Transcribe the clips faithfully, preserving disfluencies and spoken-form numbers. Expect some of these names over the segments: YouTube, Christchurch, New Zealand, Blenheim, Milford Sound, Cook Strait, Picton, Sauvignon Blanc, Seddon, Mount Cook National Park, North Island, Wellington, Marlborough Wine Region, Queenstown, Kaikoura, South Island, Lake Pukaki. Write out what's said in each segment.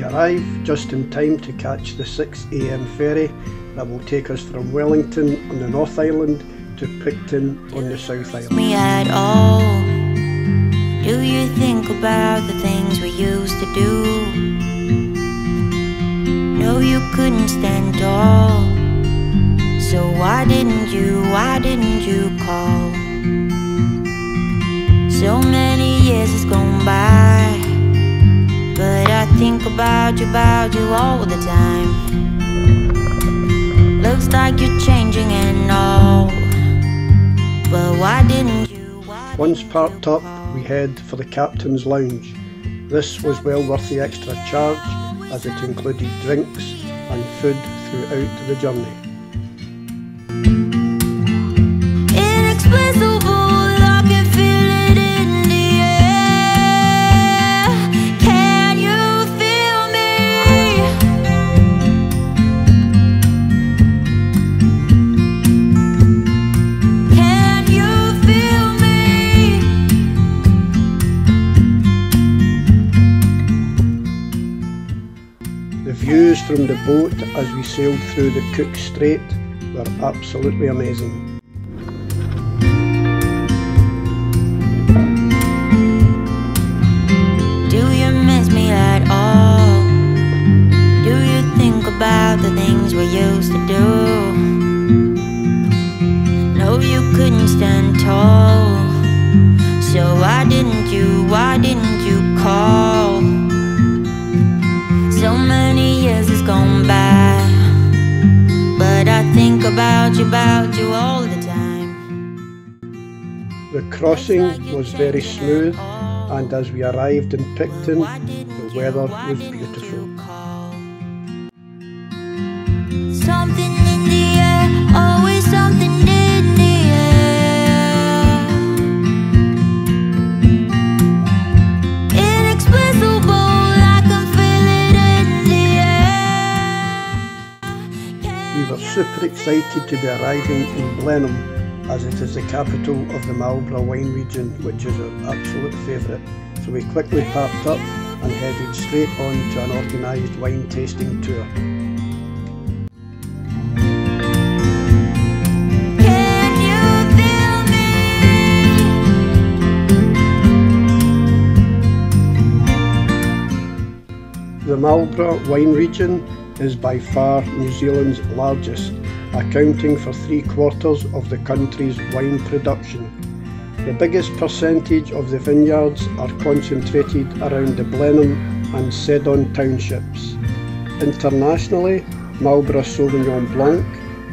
We arrive just in time to catch the six a m ferry that will take us from Wellington on the North Island to Picton on the South Island. Me at all. Do you think about the things we used to do? No, you couldn't stand tall. So why didn't you, why didn't you call? So many years has gone by, but I think about you, about you all the time. Looks like you're changing and all, but why didn't you? Why didn't Once parked up, we head for the Captain's Lounge. This was well worth the extra charge, as it included drinks and food throughout the journey. Views from the boat as we sailed through the Cook Strait were absolutely amazing. Do you miss me at all? Do you think about the things we used to do? No, you couldn't stand tall. So why didn't you, why didn't you call? So many years has gone by, but I think about you, about you all the time. The crossing was very smooth, and as we arrived in Picton, the weather was beautiful. Something in the air, always something in the air. Inexplicable. We were super excited to be arriving in Blenheim, as it is the capital of the Marlborough Wine Region, which is our absolute favourite, so we quickly packed up and headed straight on to an organised wine tasting tour. The Marlborough Wine Region is by far New Zealand's largest, accounting for three quarters of the country's wine production. The biggest percentage of the vineyards are concentrated around the Blenheim and Seddon townships. Internationally, Marlborough Sauvignon Blanc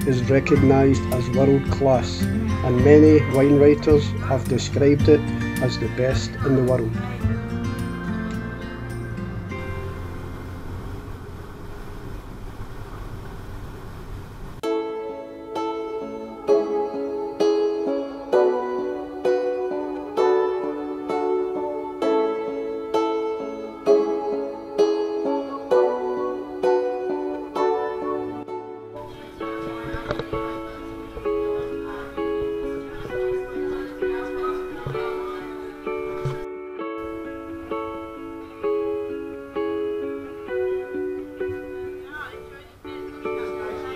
is recognised as world class, and many wine writers have described it as the best in the world.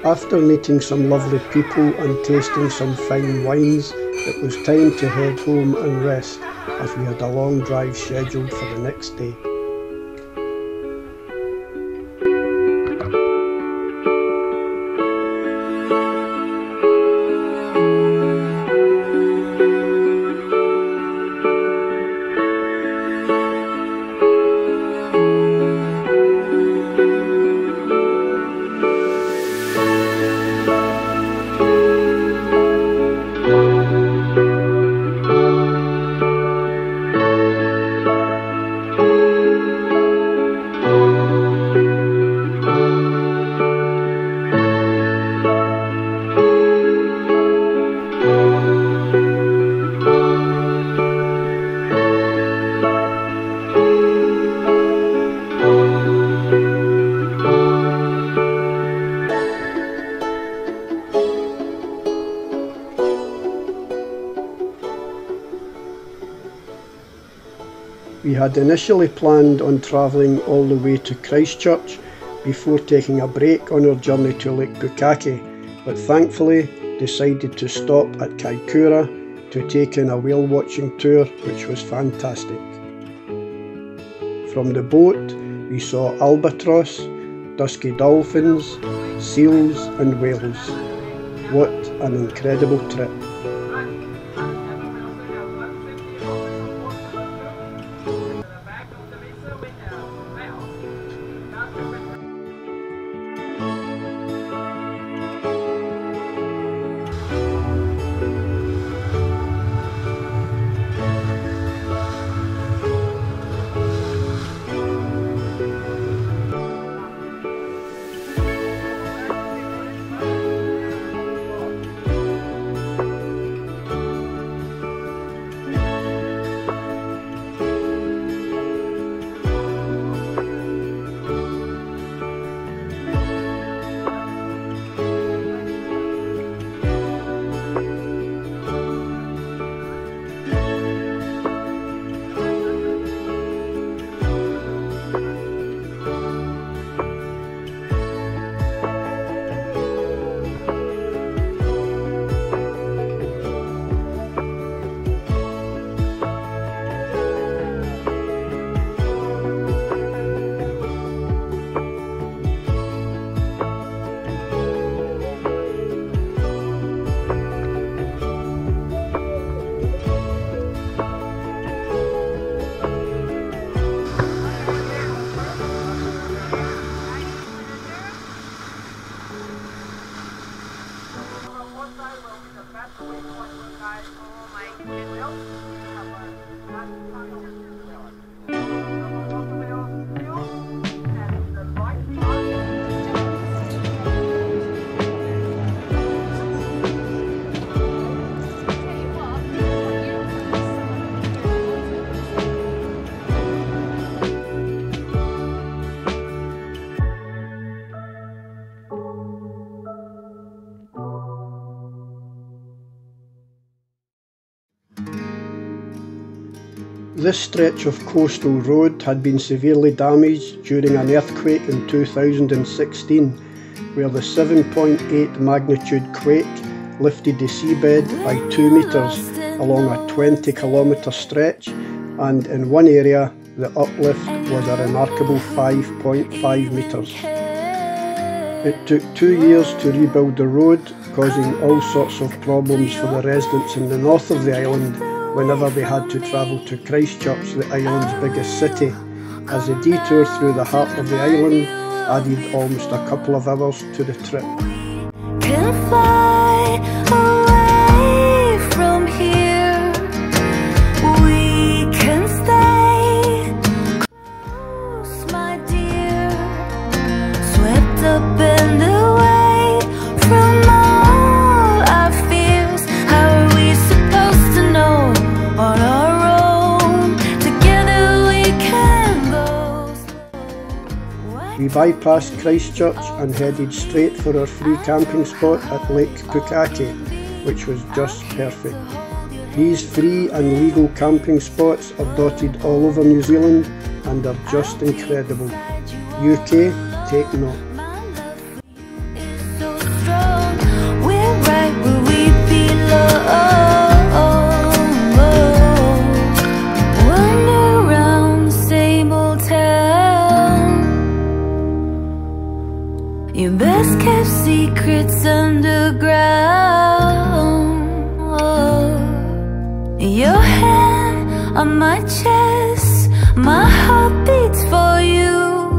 After meeting some lovely people and tasting some fine wines, it was time to head home and rest, as we had a long drive scheduled for the next day. Thank you. had initially planned on travelling all the way to Christchurch before taking a break on our journey to Lake Pukaki, but thankfully decided to stop at Kaikoura to take in a whale watching tour, which was fantastic. From the boat we saw albatross, dusky dolphins, seals and whales. What an incredible trip. This stretch of coastal road had been severely damaged during an earthquake in two thousand sixteen, where the seven point eight magnitude quake lifted the seabed by two metres along a twenty kilometre stretch, and in one area the uplift was a remarkable five point five metres. It took two years to rebuild the road, causing all sorts of problems for the residents in the north of the island whenever they had to travel to Christchurch, the island's biggest city, as the detour through the heart of the island added almost a couple of hours to the trip. We bypassed Christchurch and headed straight for our free camping spot at Lake Pukaki, which was just perfect. These free and legal camping spots are dotted all over New Zealand and are just incredible. U K, take note. On my chest, my heart beats for you.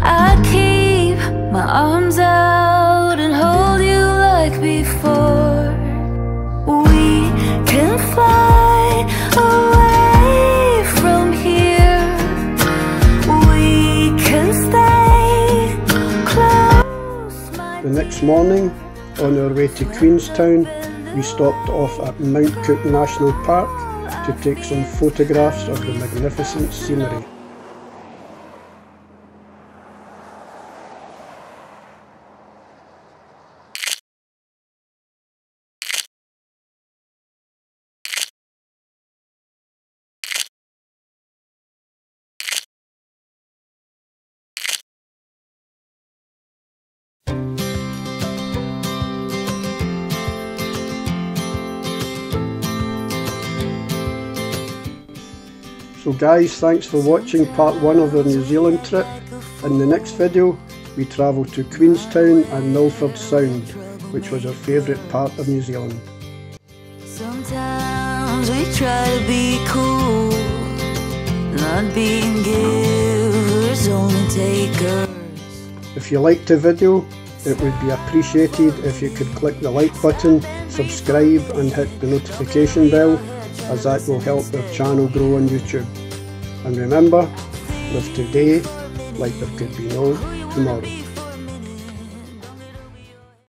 I keep my arms out and hold you like before. We can fly away from here. We can stay close. The next morning, on our way to Queenstown, we stopped off at Mount Cook National Park to take some photographs of the magnificent scenery. So guys, thanks for watching part one of our New Zealand trip. In the next video we travel to Queenstown and Milford Sound, which was our favourite part of New Zealand. Sometimes we try to be cool, not being givers, only takers. If you liked the video, it would be appreciated if you could click the like button, subscribe and hit the notification bell, as that will help our channel grow on YouTube. And remember, live today like there could be no tomorrow.